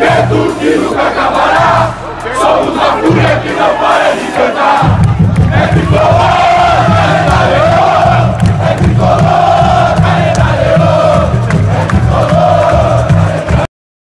movimento que nunca acabará. Somos a fúria que não para.